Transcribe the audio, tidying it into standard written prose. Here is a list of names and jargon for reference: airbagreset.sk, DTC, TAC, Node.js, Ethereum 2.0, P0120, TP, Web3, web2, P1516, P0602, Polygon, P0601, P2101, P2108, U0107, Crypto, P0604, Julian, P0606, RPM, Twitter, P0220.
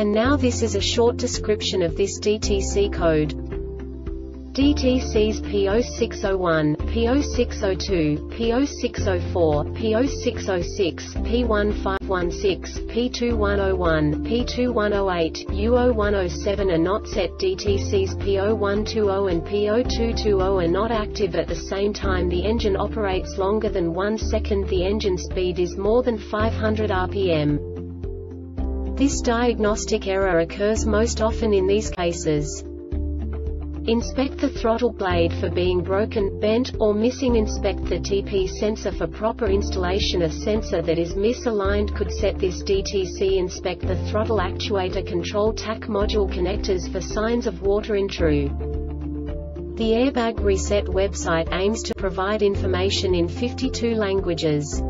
And now this is a short description of this DTC code. DTCs P0601, P0602, P0604, P0606, P1516, P2101, P2108, U0107 are not set. DTCs P0120 and P0220 are not active at the same time the engine operates longer than 1 second. The engine speed is more than 500 RPM. This diagnostic error occurs most often in these cases. Inspect the throttle blade for being broken, bent, or missing. Inspect the TP sensor for proper installation. A sensor that is misaligned could set this DTC. Inspect the throttle actuator control TAC module connectors for signs of water intrusion. The Airbag Reset website aims to provide information in 52 languages.